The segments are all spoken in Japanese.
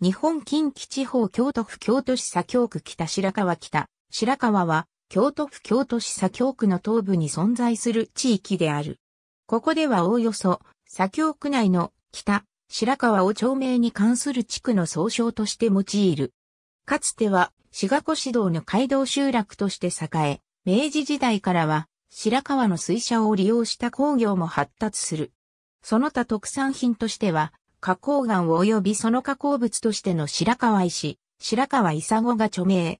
日本近畿地方京都府京都市左京区北白川北。白川は京都府京都市左京区の東部に存在する地域である。ここではおおよそ左京区内の北白川を町名に関する地区の総称として用いる。かつては志賀越道の街道集落として栄え、明治時代からは白川の水車を利用した工業も発達する。その他特産品としては、花崗岩及びその加工物としての白川石、白川イサゴが著名。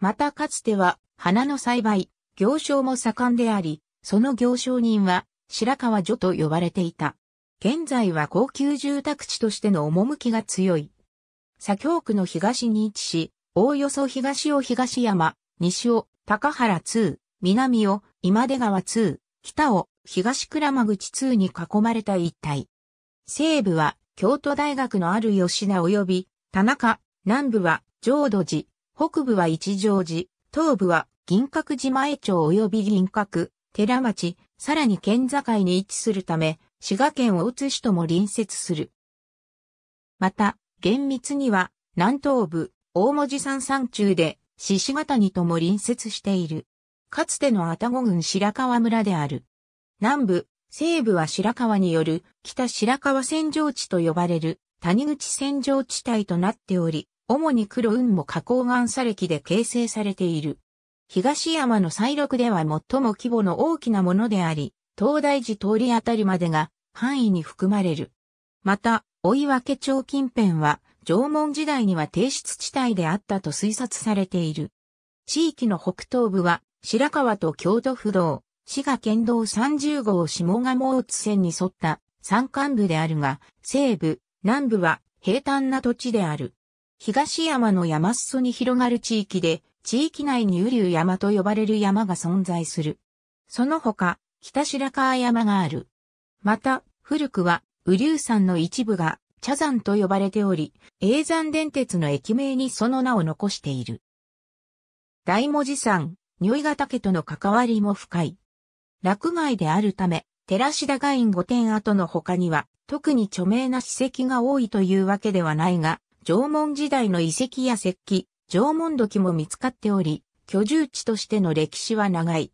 またかつては花の栽培、行商も盛んであり、その行商人は白川女と呼ばれていた。現在は高級住宅地としての趣が強い。左京区の東に位置し、おおよそ東を東山、西を高原通、南を今出川通、北を東鞍馬口通に囲まれた一帯。西部は京都大学のある吉田及び田中、南部は浄土寺、北部は一乗寺、東部は銀閣寺前町及び銀閣、寺町、さらに県境に位置するため、滋賀県大津市とも隣接する。また、厳密には南東部、大文字山山中で、鹿ヶ谷とも隣接している。かつての愛宕郡白川村である。南部、西部は白川による北白川扇状地と呼ばれる谷口扇状地帯となっており、主に黒雲母花崗岩砂礫で形成されている。東山の西麓では最も規模の大きなものであり、東大寺通りあたりまでが範囲に含まれる。また、追分町近辺は縄文時代には低湿地帯であったと推察されている。地域の北東部は白川と京都府道。滋賀県道30号下鴨大津線に沿った山間部であるが、西部、南部は平坦な土地である。東山の山裾に広がる地域で、地域内に雨竜山と呼ばれる山が存在する。その他、北白川山がある。また、古くは雨竜山の一部が茶山と呼ばれており、叡山電鉄の駅名にその名を残している。大文字山、如意ヶ岳との関わりも深い。洛外であるため、寺志田外院御殿跡の他には、特に著名な史跡が多いというわけではないが、縄文時代の遺跡や石器、縄文土器も見つかっており、居住地としての歴史は長い。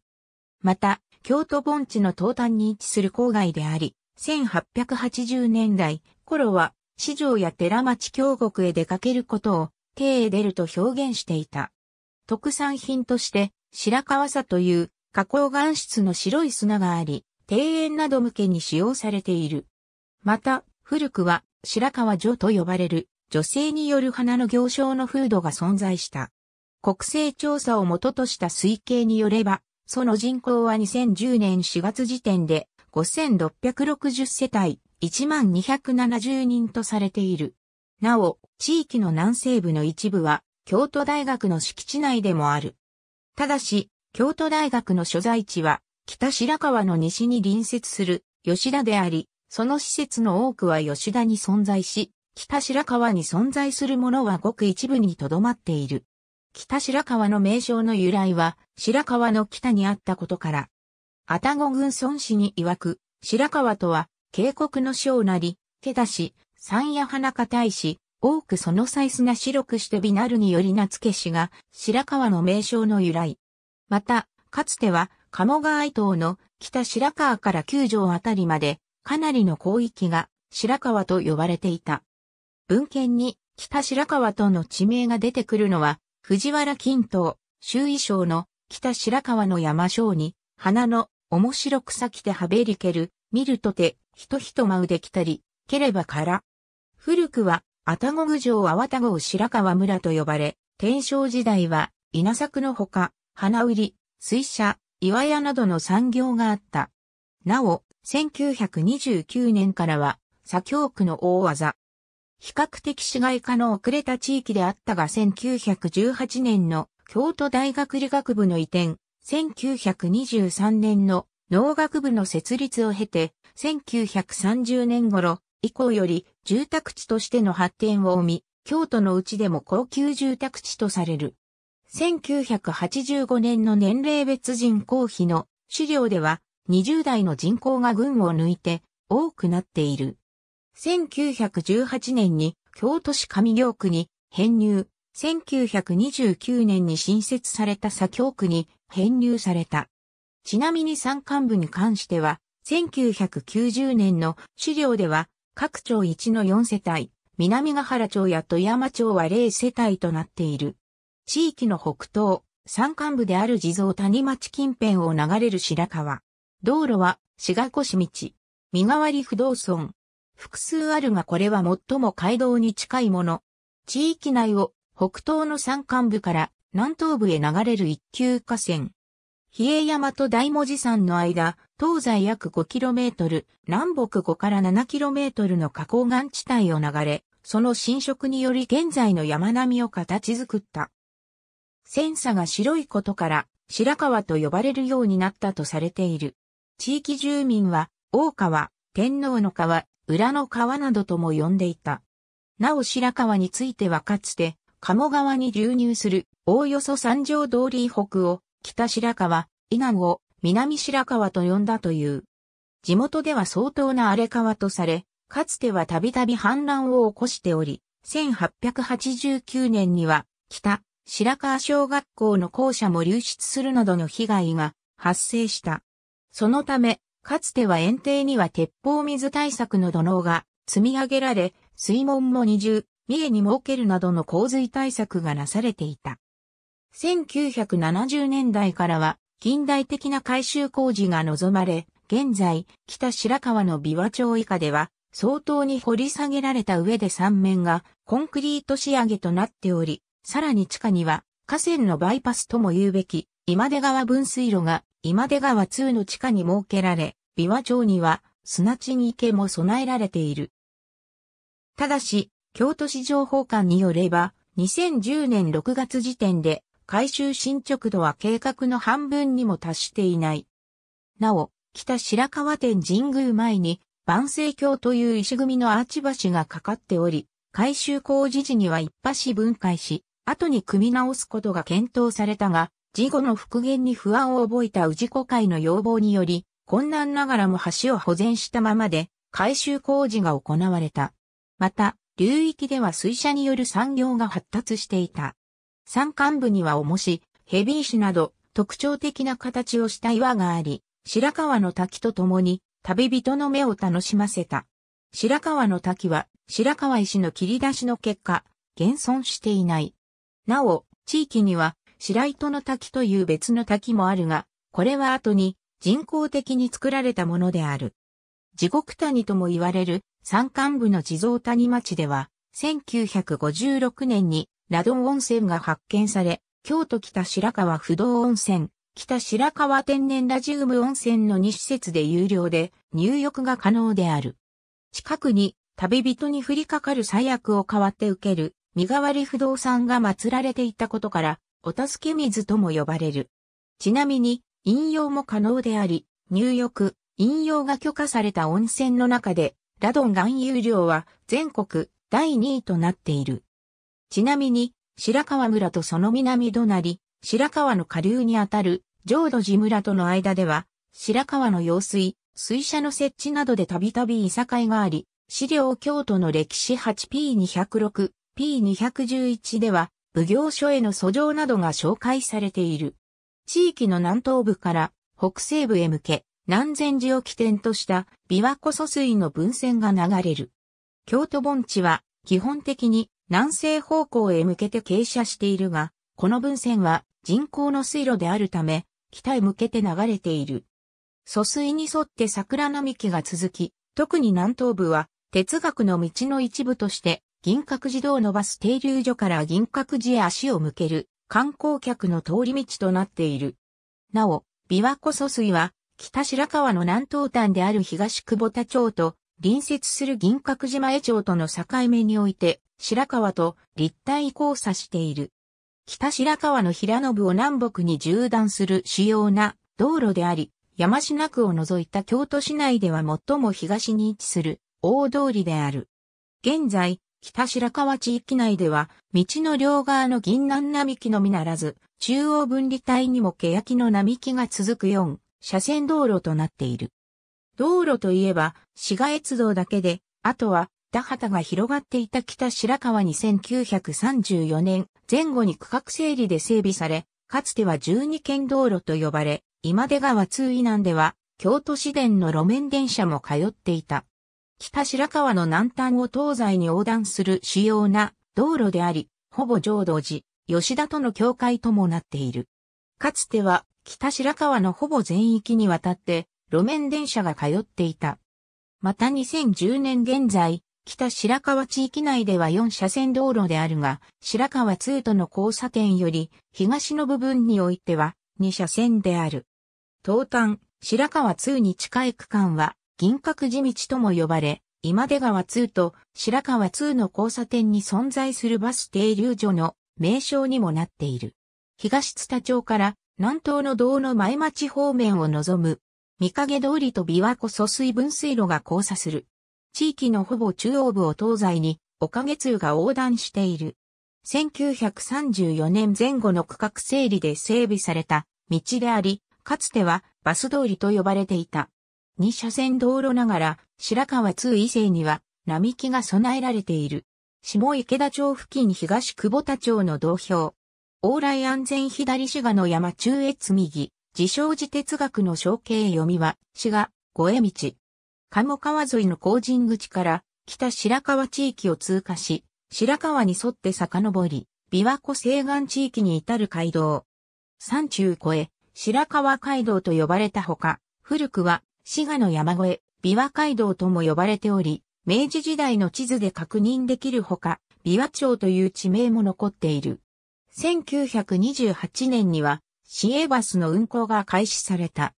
また、京都盆地の東端に位置する郊外であり、1880年代頃は、四条や寺町京極へ出かけることを、京へ出ると表現していた。特産品として、白川砂という、花崗岩質の白い砂があり、庭園など向けに使用されている。また、古くは白川女と呼ばれる女性による花の行商の風土が存在した。国勢調査を元とした推計によれば、その人口は2010年4月時点で5660世帯1万270人とされている。なお、地域の南西部の一部は京都大学の敷地内でもある。ただし、京都大学の所在地は北白川の西に隣接する吉田であり、その施設の多くは吉田に存在し、北白川に存在するものはごく一部にとどまっている。北白川の名称の由来は白川の北にあったことから、愛宕郡孫子に曰く、白川とは渓谷の小なり、気出し、山や花堅いし、多くその細砂白くして美なるにより名付けしが白川の名称の由来。また、かつては、鴨川以東の北白川から九条あたりまで、かなりの広域が白川と呼ばれていた。文献に北白川との地名が出てくるのは、藤原均等、周囲章の北白川の山章に、花の面白く咲きてはべりける、見るとて、人々舞うできたり、ければから。古くは、愛宕郡上粟田郷白川村と呼ばれ、天正時代は稲作のほか、花売り、水車、岩屋などの産業があった。なお、1929年からは、左京区の大字。比較的市街化の遅れた地域であったが1918年の京都大学理学部の移転、1923年の農学部の設立を経て、1930年頃以降より住宅地としての発展を生み、京都のうちでも高級住宅地とされる。1985年の年齢別人口比の資料では20代の人口が群を抜いて多くなっている。1918年に京都市上京区に編入、1929年に新設された左京区に編入された。ちなみに山間部に関しては、1990年の資料では、各町1の4世帯、南ヶ原町や富山町は0世帯となっている。地域の北東、山間部である地蔵谷町近辺を流れる白川。道路は、滋賀越道。身代わり不動村。複数あるがこれは最も街道に近いもの。地域内を北東の山間部から南東部へ流れる一級河川。比叡山と大文字山の間、東西約 5km、南北5から 7km の花崗岩地帯を流れ、その浸食により現在の山並みを形作った。浅砂が白いことから白川と呼ばれるようになったとされている。地域住民は、大川、天皇の川、裏の川などとも呼んでいた。なお白川についてはかつて、鴨川に流入する、おおよそ三条通以北を、北白川、以南を南白川と呼んだという。地元では相当な荒れ川とされ、かつてはたびたび氾濫を起こしており、1889年には北白川小学校の校舎も流出するなどの被害が発生した。そのため、かつては園庭には鉄砲水対策の土のうが積み上げられ、水門も2重に設けるなどの洪水対策がなされていた。1970年代からは近代的な改修工事が望まれ、現在、北白川の琵琶町以下では相当に掘り下げられた上で山面がコンクリート仕上げとなっており、さらに地下には河川のバイパスとも言うべき今出川分水路が今出川2の地下に設けられ、琵琶町には砂地に池も備えられている。ただし、京都市情報館によれば、2010年6月時点で、改修進捗度は計画の半分にも達していない。なお、北白川天神宮前に万世橋という石組みのアーチ橋がかかっており、改修工事時には一橋分解し、後に組み直すことが検討されたが、事後の復元に不安を覚えた氏子会の要望により、困難ながらも橋を保全したままで、改修工事が行われた。また、流域では水車による産業が発達していた。山間部には重し、ヘビー石など特徴的な形をした岩があり、白川の滝と共に旅人の目を楽しませた。白川の滝は白川石の切り出しの結果、現存していない。なお、地域には白糸の滝という別の滝もあるが、これは後に人工的に作られたものである。地獄谷とも言われる山間部の地蔵谷町では、1956年にラドン温泉が発見され、京都北白川不動温泉、北白川天然ラジウム温泉の2施設で有料で入浴が可能である。近くに旅人に降りかかる災厄を代わって受ける身代わり不動産が祀られていたことから、お助け水とも呼ばれる。ちなみに、飲用も可能であり、入浴、飲用が許可された温泉の中で、ラドン含有量は全国第2位となっている。ちなみに、白川村とその南隣、白川の下流にあたる浄土寺村との間では、白川の用水、水車の設置などでたびたびいさかいがあり、資料京都の歴史 8P206、P211 では、奉行所への訴状などが紹介されている。地域の南東部から北西部へ向け、南禅寺を起点とした琵琶湖疎水の分線が流れる。京都盆地は、基本的に、南西方向へ向けて傾斜しているが、この分線は人工の水路であるため、北へ向けて流れている。疎水に沿って桜並木が続き、特に南東部は哲学の道の一部として、銀閣寺道のバス停留所から銀閣寺へ足を向ける観光客の通り道となっている。なお、琵琶湖疎水は、北白川の南東端である東久保田町と、隣接する銀閣寺前町との境目において、白川と立体交差している。北白川の平野部を南北に縦断する主要な道路であり、山科区を除いた京都市内では最も東に位置する大通りである。現在、北白川地域内では、道の両側の銀杏並木のみならず、中央分離帯にも欅の並木が続く4車線道路となっている。道路といえば、市街鉄道だけで、あとは、田畑が広がっていた北白川に1934年前後に区画整理で整備され、かつては12県道路と呼ばれ、今出川通以南では京都市電の路面電車も通っていた。北白川の南端を東西に横断する主要な道路であり、ほぼ浄土寺、吉田との境界ともなっている。かつては北白川のほぼ全域にわたって路面電車が通っていた。また2010年現在、北白川地域内では4車線道路であるが、白川通との交差点より東の部分においては2車線である。東端、白川通に近い区間は銀閣寺道とも呼ばれ、今出川通と白川通の交差点に存在するバス停留所の名称にもなっている。東津田町から南東の道の前町方面を望む、御影通りと琵琶湖疎水分水路が交差する。地域のほぼ中央部を東西に、おかげ通が横断している。1934年前後の区画整理で整備された道であり、かつてはバス通りと呼ばれていた。2車線道路ながら、白川通以西には並木が備えられている。下池田町付近東久保田町の道標。往来安全左滋賀の山中越右。自称寺哲学の象形読みは、滋賀、五重道。鴨川沿いの工人口から、北白川地域を通過し、白川に沿って遡り、琵琶湖西岸地域に至る街道。山中越え、白川街道と呼ばれたほか、古くは、滋賀の山越え、琵琶街道とも呼ばれており、明治時代の地図で確認できるほか、琵琶町という地名も残っている。1928年には、市営バスの運行が開始された。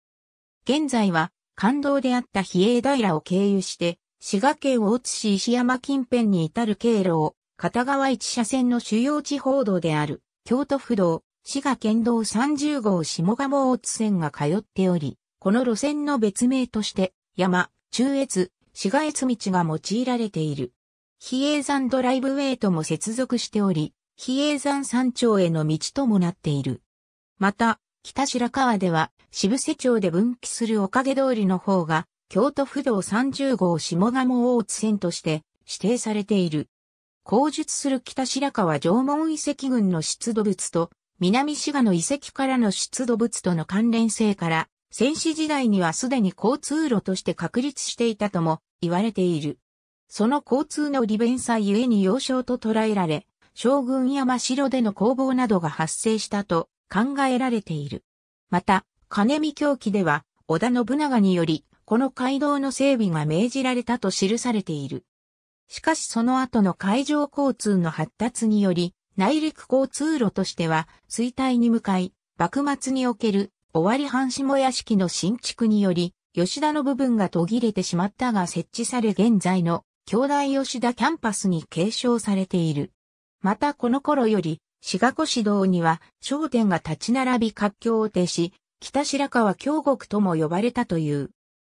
現在は、関道であった比叡平を経由して、滋賀県大津市石山近辺に至る経路を、片側1車線の主要地方道である、京都府道、滋賀県道30号下鴨大津線が通っており、この路線の別名として、山、中越、滋賀越道が用いられている。比叡山ドライブウェイとも接続しており、比叡山山頂への道ともなっている。また、北白川では、渋瀬町で分岐するおかげ通りの方が、京都府道30号下鴨大津線として指定されている。後述する北白川縄文遺跡群の出土物と、南滋賀の遺跡からの出土物との関連性から、先史時代にはすでに交通路として確立していたとも言われている。その交通の利便さゆえに要衝と捉えられ、将軍山城での攻防などが発生したと考えられている。また、金見狂気では、織田信長により、この街道の整備が命じられたと記されている。しかしその後の海上交通の発達により、内陸交通路としては、衰退に向かい、幕末における、尾張藩下屋敷の新築により、吉田の部分が途切れてしまったが設置され現在の、京大吉田キャンパスに継承されている。またこの頃より、滋賀古市道には商店が立ち並び活況を呈し、北白川峡谷とも呼ばれたという。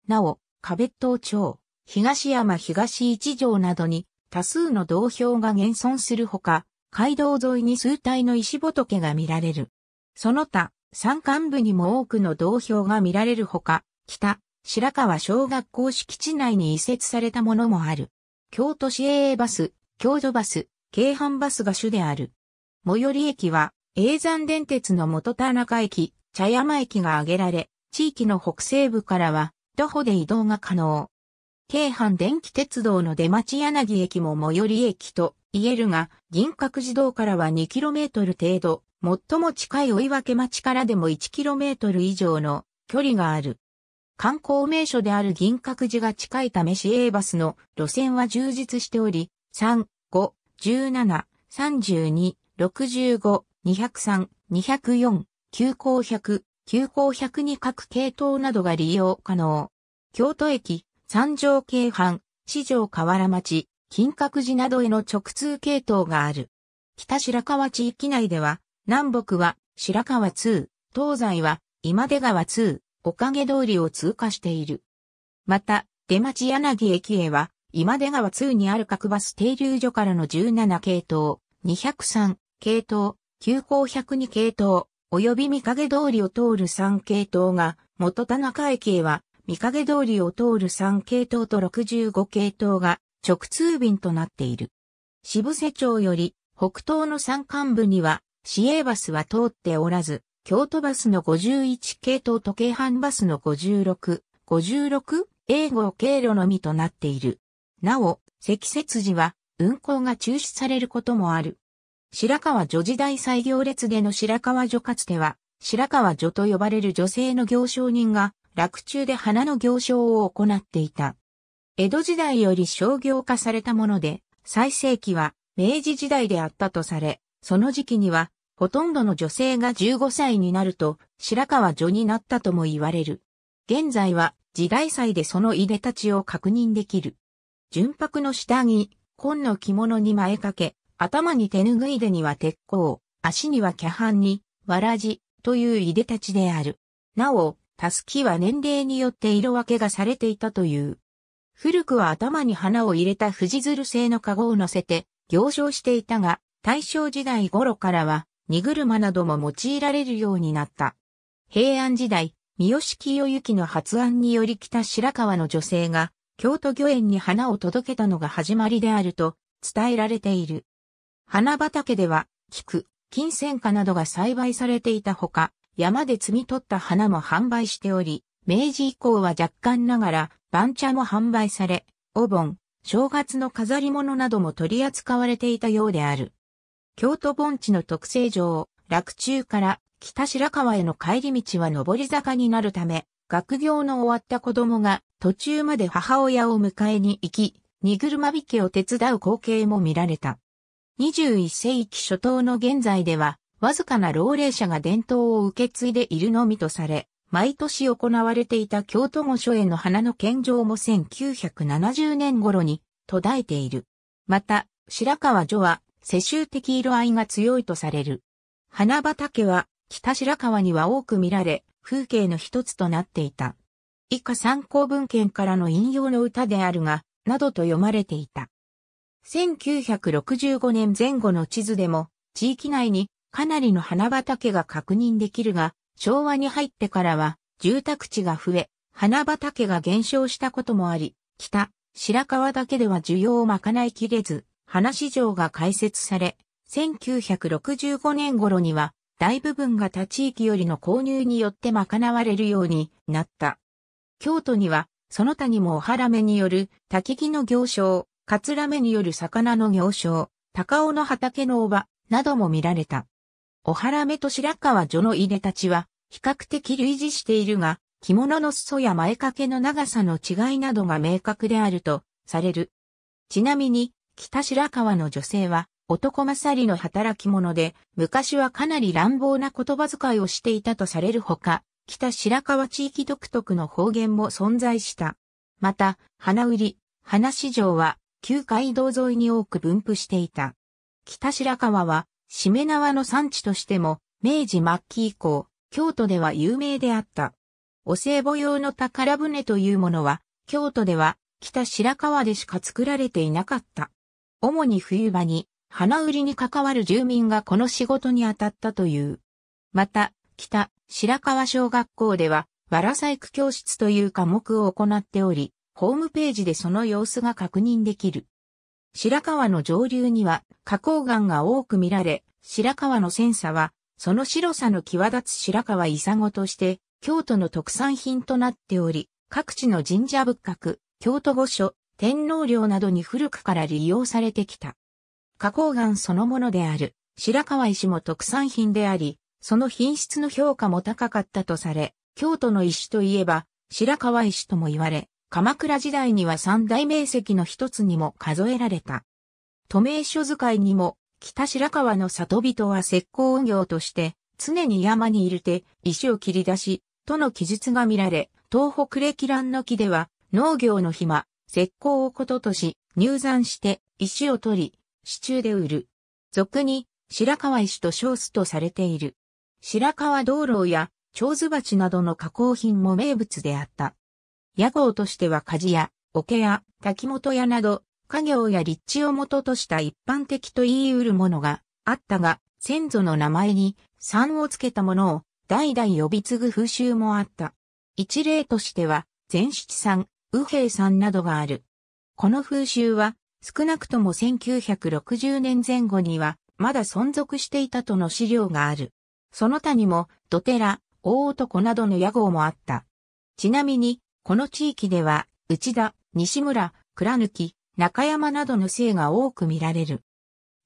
なお、壁東町、東山東一条などに多数の道標が現存するほか、街道沿いに数体の石仏が見られる。その他、山間部にも多くの道標が見られるほか、北白川小学校敷地内に移設されたものもある。京都市営バス、京都バス、京阪バスが主である。最寄り駅は、叡山電鉄の元田中駅、茶山駅が挙げられ、地域の北西部からは、徒歩で移動が可能。京阪電気鉄道の出町柳駅も最寄り駅と言えるが、銀閣寺道からは 2km 程度、最も近い追分町からでも 1km 以上の距離がある。観光名所である銀閣寺が近いため市営バスの路線は充実しており、3、5、17、32、65、203、204、急行100、急行102各系統などが利用可能。京都駅、三条京阪、四条河原町、金閣寺などへの直通系統がある。北白川地域内では、南北は白川通、東西は今出川通、おかげ通りを通過している。また、出町柳駅へは、今出川通にある各バス停留所からの17系統、203、系統、急行102系統、及び御影通りを通る3系統が、元田中駅へは、御影通りを通る3系統と65系統が、直通便となっている。渋瀬町より北東の山間部には市営バスは通っておらず、京都バスの51系統と京阪バスの56A5経路のみとなっている。なお、積雪時は運行が中止されることもある。白川女時代最行列での白川女かつては、白川女と呼ばれる女性の行商人が、洛中で花の行商を行っていた。江戸時代より商業化されたもので、最盛期は明治時代であったとされ、その時期には、ほとんどの女性が15歳になると、白川女になったとも言われる。現在は、時代祭でそのいでたちを確認できる。純白の下着、紺の着物に前掛け、頭に手ぬぐいでには鉄鋼、足にはキャハンに、わらじ、といういでたちである。なお、たすきは年齢によって色分けがされていたという。古くは頭に花を入れた藤鶴製の籠を乗せて、行商していたが、大正時代頃からは、荷車なども用いられるようになった。平安時代、三好清行の発案により北白川の女性が、京都御苑に花を届けたのが始まりであると、伝えられている。花畑では、菊、金銭花などが栽培されていたほか、山で摘み取った花も販売しており、明治以降は若干ながら、番茶も販売され、お盆、正月の飾り物なども取り扱われていたようである。京都盆地の特性上、洛中から北白川への帰り道は上り坂になるため、学業の終わった子供が途中まで母親を迎えに行き、荷車引きを手伝う光景も見られた。21世紀初頭の現在では、わずかな老齢者が伝統を受け継いでいるのみとされ、毎年行われていた京都御所への花の献上も1970年頃に途絶えている。また、白川女は世襲的色合いが強いとされる。花畑は北白川には多く見られ、風景の一つとなっていた。以下参考文献からの引用の歌であるが、などと読まれていた。1965年前後の地図でも、地域内にかなりの花畑が確認できるが、昭和に入ってからは住宅地が増え、花畑が減少したこともあり、北白川だけでは需要を賄いきれず、花市場が開設され、1965年頃には大部分が他地域よりの購入によって賄われるようになった。京都には、その他にもおはらめによる焚き木の行商、かつらめによる魚の行商、高尾の畑のおばなども見られた。おはらめと白川女のいでたちは比較的類似しているが、着物の裾や前掛けの長さの違いなどが明確であるとされる。ちなみに、北白川の女性は男勝りの働き者で、昔はかなり乱暴な言葉遣いをしていたとされるほか、北白川地域独特の方言も存在した。また、花売り、花市場は旧街道沿いに多く分布していた。北白川は、しめ縄の産地としても、明治末期以降、京都では有名であった。お歳暮用の宝船というものは、京都では北白川でしか作られていなかった。主に冬場に、花売りに関わる住民がこの仕事に当たったという。また、北白川小学校では、わら細工教室という科目を行っており、ホームページでその様子が確認できる。白川の上流には花崗岩が多く見られ、白川の浅砂は、その白さの際立つ白川イサゴとして、京都の特産品となっており、各地の神社仏閣、京都御所、天皇陵などに古くから利用されてきた。花崗岩そのものである、白川石も特産品であり、その品質の評価も高かったとされ、京都の石といえば、白川石とも言われ、鎌倉時代には三大名石の一つにも数えられた。都名所使いにも、北白川の里人は石膏運業として、常に山に入れて石を切り出し、との記述が見られ、東北歴覧の記では、農業の暇、石膏をこととし、入山して石を取り、市中で売る。俗に白川石と称すとされている。白川灯籠や、蝶子鉢などの加工品も名物であった。屋号としては鍛冶屋、桶屋、滝本屋など、家業や立地を元とした一般的と言い得るものがあったが、先祖の名前に産をつけたものを代々呼び継ぐ風習もあった。一例としては、前七さん、右平さんなどがある。この風習は少なくとも1960年前後にはまだ存続していたとの資料がある。その他にもドテラ、大男などの屋号もあった。ちなみに、この地域では内田、西村、倉貫、中山などの姓が多く見られる。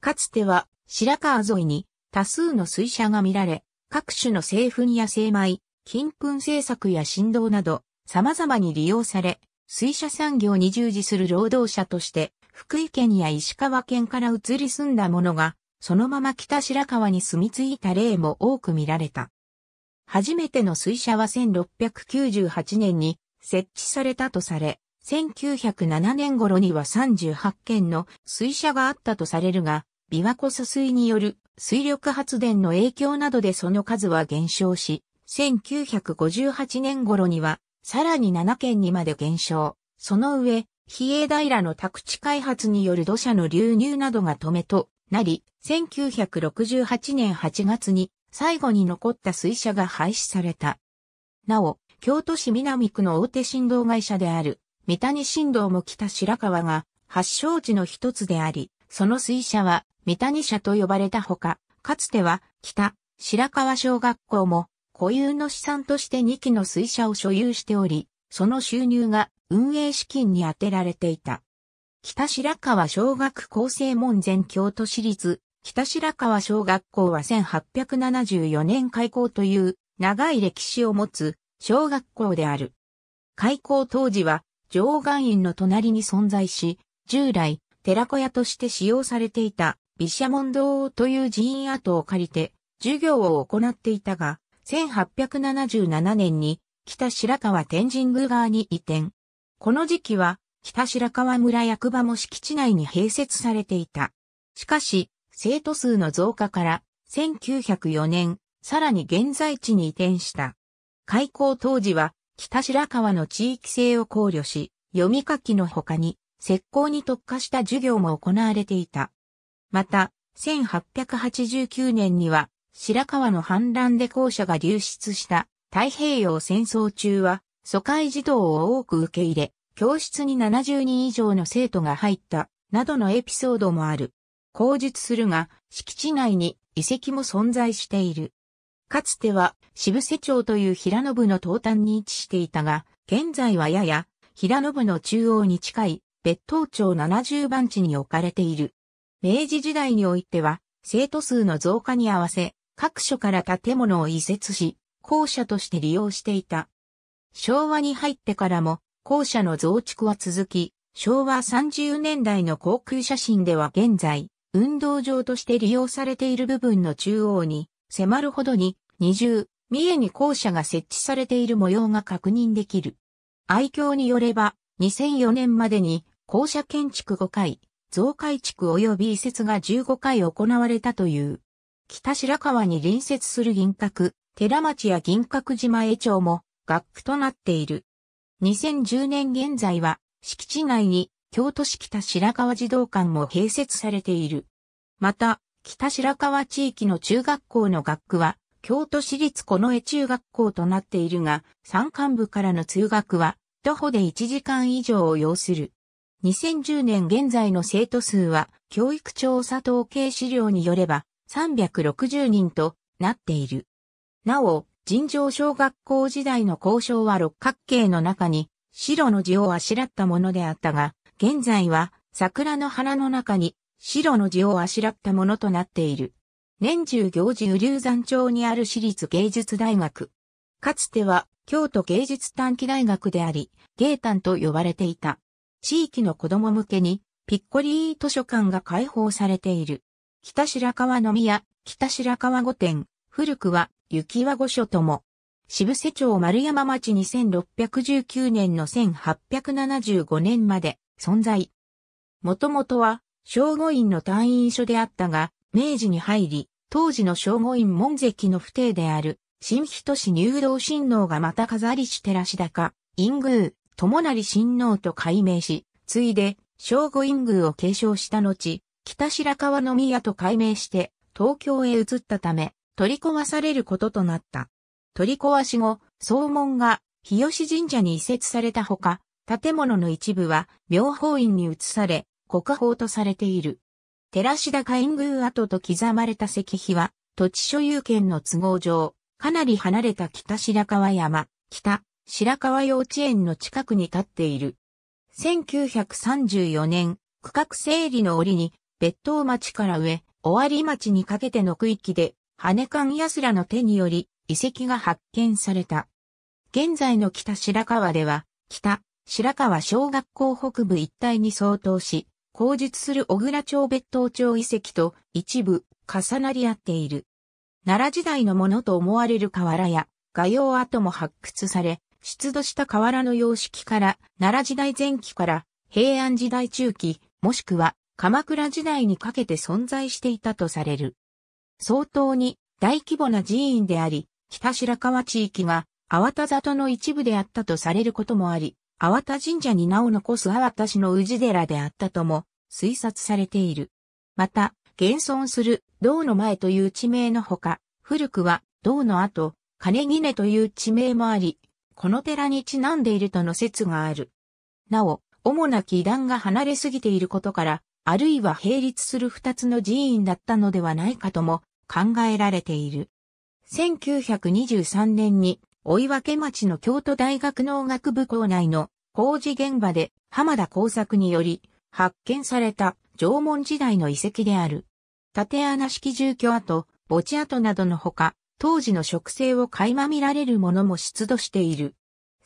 かつては白川沿いに多数の水車が見られ、各種の製粉や精米、金粉製作や振動など様々に利用され、水車産業に従事する労働者として、福井県や石川県から移り住んだ者が、そのまま北白川に住み着いた例も多く見られた。初めての水車は1698年に設置されたとされ、1907年頃には38件の水車があったとされるが、琵琶湖疎水による水力発電の影響などでその数は減少し、1958年頃にはさらに7件にまで減少。その上、比叡平の宅地開発による土砂の流入などが止めとなり、1968年8月に最後に残った水車が廃止された。なお、京都市南区の大手振動会社である三谷振動も北白川が発祥地の一つであり、その水車は三谷社と呼ばれたほか、かつては北白川小学校も固有の資産として2基の水車を所有しており、その収入が運営資金に充てられていた。北白川小学校正門前京都市立北白川小学校は1874年開校という長い歴史を持つ小学校である。開校当時は常願院の隣に存在し、従来寺子屋として使用されていた毘沙門堂という寺院跡を借りて授業を行っていたが、1877年に北白川天神宮側に移転。この時期は北白川村役場も敷地内に併設されていた。しかし、生徒数の増加から1904年、さらに現在地に移転した。開校当時は北白川の地域性を考慮し、読み書きの他に石膏に特化した授業も行われていた。また、1889年には白川の氾濫で校舎が流出した太平洋戦争中は疎開児童を多く受け入れ、教室に70人以上の生徒が入った、などのエピソードもある。後述するが、敷地内に遺跡も存在している。かつては、渋瀬町という平野部の東端に位置していたが、現在はやや平野部の中央に近い別当町70番地に置かれている。明治時代においては、生徒数の増加に合わせ、各所から建物を移設し、校舎として利用していた。昭和に入ってからも、校舎の増築は続き、昭和30年代の航空写真では現在、運動場として利用されている部分の中央に、迫るほどに、二重、三重に校舎が設置されている模様が確認できる。愛嬌によれば、2004年までに、校舎建築5回、増改築及び移設が15回行われたという。北白川に隣接する銀閣、寺町や銀閣島江町も学区となっている。2010年現在は敷地内に京都市北白川児童館も併設されている。また、北白川地域の中学校の学区は京都市立近衛中学校となっているが、山間部からの通学は徒歩で1時間以上を要する。2010年現在の生徒数は教育調査統計資料によれば360人となっている。なお、尋常小学校時代の校章は六角形の中に白の字をあしらったものであったが、現在は桜の花の中に白の字をあしらったものとなっている。年中行事龍山町にある私立芸術大学。かつては京都芸術短期大学であり、芸短と呼ばれていた。地域の子供向けにピッコリー図書館が開放されている。北白川の宮、北白川御殿、古くは雪輪御所とも。渋瀬町丸山町に1619年の1875年まで存在。もともとは、聖護院の単院所であったが、明治に入り、当時の聖護院門跡の府邸である、新人氏入道親王がまた飾りし寺子高、院宮、友成親王と改名し、ついで、聖護院宮を継承した後、北白川の宮と改名して、東京へ移ったため、取り壊されることとなった。取り壊し後、総門が日吉神社に移設されたほか、建物の一部は妙法院に移され、国宝とされている。寺師田開宮跡と刻まれた石碑は、土地所有権の都合上、かなり離れた北白川山、北白川幼稚園の近くに立っている。1934年、区画整理の折に、別当町から上、尾張町にかけての区域で、羽貫安らの手により、遺跡が発見された。現在の北白川では、北白川小学校北部一帯に相当し、後述する小倉町別当町遺跡と一部重なり合っている。奈良時代のものと思われる瓦や画用跡も発掘され、出土した瓦の様式から奈良時代前期から平安時代中期、もしくは鎌倉時代にかけて存在していたとされる。相当に大規模な寺院であり、北白川地域が粟田里の一部であったとされることもあり、粟田神社に名を残す粟田氏の氏寺であったとも推察されている。また、現存する銅の前という地名のほか、古くは銅の後、金杵という地名もあり、この寺にちなんでいるとの説がある。なお、主な基壇が離れすぎていることから、あるいは並立する二つの寺院だったのではないかとも考えられている。1923年に、追分町の京都大学農学部構内の工事現場で浜田耕作により発見された縄文時代の遺跡である。竪穴式住居跡、墓地跡などのほか、当時の植生を垣間見られるものも出土している。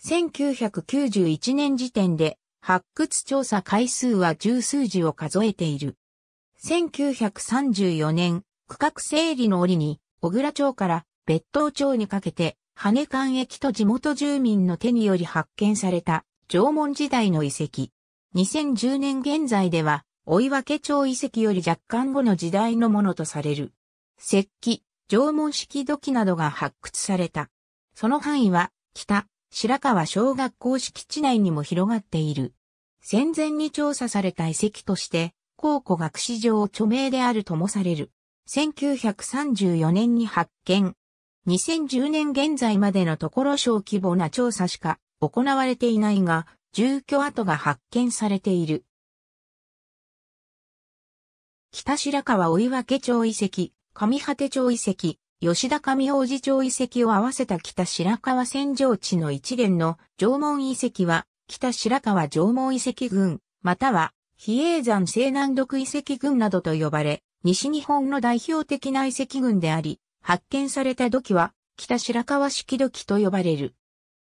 1991年時点で発掘調査回数は十数次を数えている。1934年、区画整理の折に、小倉町から別当町にかけて、羽貫駅と地元住民の手により発見された縄文時代の遺跡。2010年現在では、追分町遺跡より若干後の時代のものとされる。石器、縄文式土器などが発掘された。その範囲は、北白川小学校敷地内にも広がっている。戦前に調査された遺跡として、考古学史上著名であるともされる。1934年に発見。2010年現在までのところ小規模な調査しか行われていないが、住居跡が発見されている。北白川追分町遺跡、上畑町遺跡、吉田上王子町遺跡を合わせた北白川扇状地の一連の縄文遺跡は、北白川縄文遺跡群、または比叡山西南独遺跡群などと呼ばれ、西日本の代表的な遺跡群であり、発見された土器は北白川式土器と呼ばれる。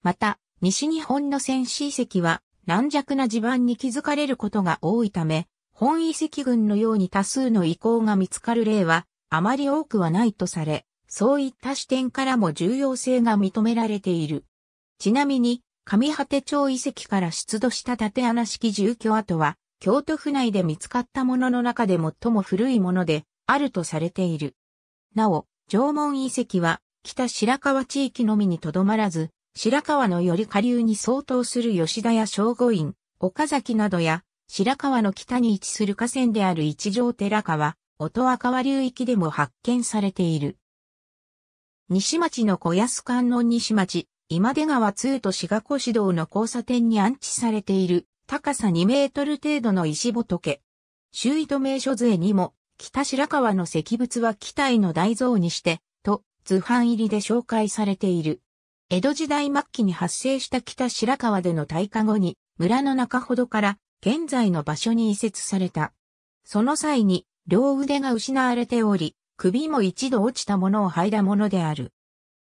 また、西日本の戦死遺跡は軟弱な地盤に築かれることが多いため、本遺跡群のように多数の遺構が見つかる例はあまり多くはないとされ、そういった視点からも重要性が認められている。ちなみに、上畑町遺跡から出土した竪穴式住居跡は、京都府内で見つかったものの中で最も古いものであるとされている。なお、縄文遺跡は北白川地域のみにとどまらず、白川のより下流に相当する吉田や正午院、岡崎などや、白川の北に位置する河川である一条寺川、音羽川流域でも発見されている。西町の小安観音西町、今出川2と志賀古市道の交差点に安置されている。高さ2メートル程度の石仏。周囲と名所図絵にも、北白川の石仏は器体の大像にして、と図版入りで紹介されている。江戸時代末期に発生した北白川での大火後に、村の中ほどから現在の場所に移設された。その際に、両腕が失われており、首も一度落ちたものをはいだものである。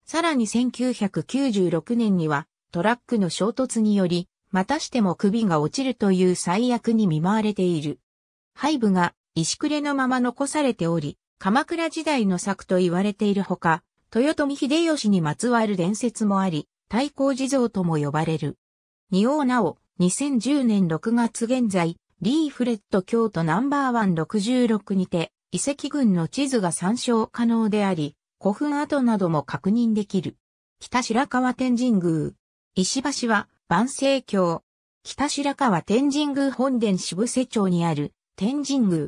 さらに1996年には、トラックの衝突により、またしても首が落ちるという最悪に見舞われている。背部が石くれのまま残されており、鎌倉時代の作と言われているほか、豊臣秀吉にまつわる伝説もあり、太閤地蔵とも呼ばれる。仁王なお、2010年6月現在、リーフレット京都No.166にて、遺跡群の地図が参照可能であり、古墳跡なども確認できる。北白川天神宮。石橋は、万世橋、北白川天神宮本殿志布志町にある天神宮、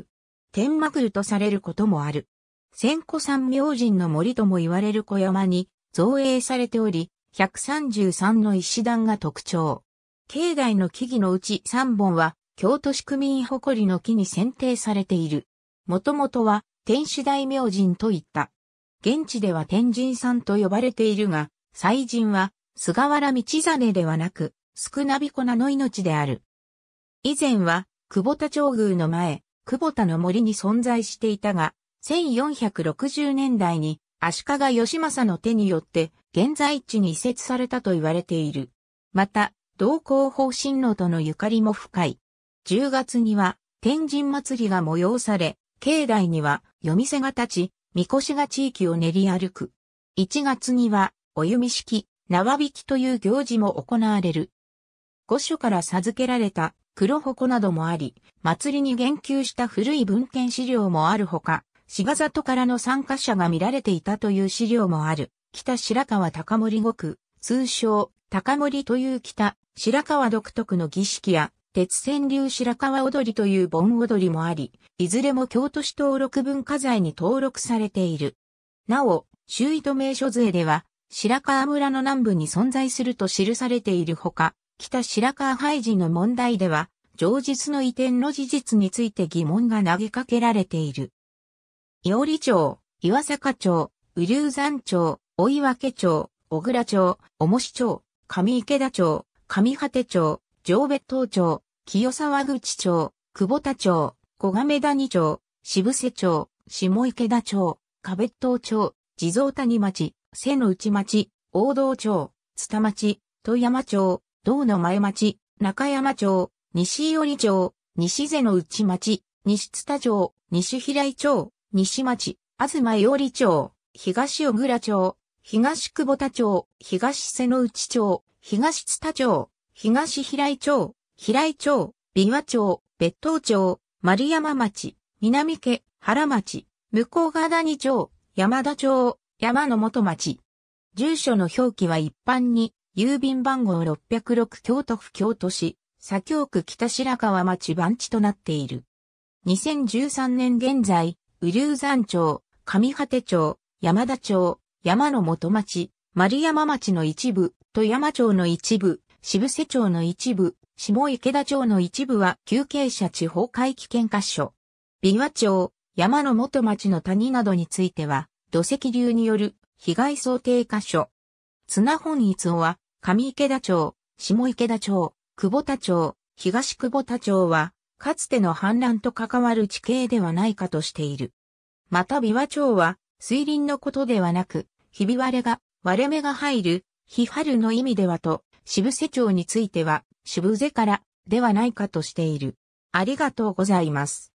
天満宮とされることもある。千古山明神の森とも言われる小山に造営されており、133の石段が特徴。境内の木々のうち3本は、京都市区民誇りの木に選定されている。もともとは、天守大明神といった。現地では天神山と呼ばれているが、祭神は、菅原道真ではなく、宿儺子名の命である。以前は、久保田町宮の前、久保田の森に存在していたが、1460年代に足利義政の手によって現在地に移設されたと言われている。また、道光法親王とのゆかりも深い。10月には天神祭が催され、境内には夜店が立ち、みこしが地域を練り歩く。1月にはお弓式、縄引きという行事も行われる。御所から授けられた黒鉾などもあり、祭りに言及した古い文献資料もあるほか、志賀里からの参加者が見られていたという資料もある、北白川高森五区、通称、高森という北白川独特の儀式や、鉄川流白川踊りという盆踊りもあり、いずれも京都市登録文化財に登録されている。なお、周囲と名所図絵では、白川村の南部に存在すると記されているほか、北白川廃寺の問題では、上述の移転の事実について疑問が投げかけられている。伊織町、岩坂町、雨竜山町、追分町、小倉町、重石町、上池田町、上果て町、上別当町、清沢口町、久保田町、小亀谷町、渋瀬町、下池田町、壁当町、地蔵谷町、瀬の内町、大堂町、津田町、富山町、道の前町、中山町、西伊織町、西瀬の内町、西津田町、西平井町、西町、東伊織町、東小倉町、東久保田町、東瀬の内町、東津田町、東平井町、平井町、美和町、別当町、丸山町、南家原町、向ヶ谷町、山田町、山の本町。住所の表記は一般に、郵便番号606京都府京都市、左京区北白川町番地となっている。2013年現在、雨竜山町、上果て町、山田町、山の本町、丸山町の一部、富山町の一部、渋瀬町の一部、下池田町の一部は有形者地方怪奇見箇所。美和町、山の本町の谷などについては、土石流による被害想定箇所。綱本逸夫は、上池田町、下池田町、久保田町、東久保田町は、かつての氾濫と関わる地形ではないかとしている。また美和町は、水林のことではなく、ひび割れが、割れ目が入る、ひはるの意味ではと、渋瀬町については、渋瀬から、ではないかとしている。ありがとうございます。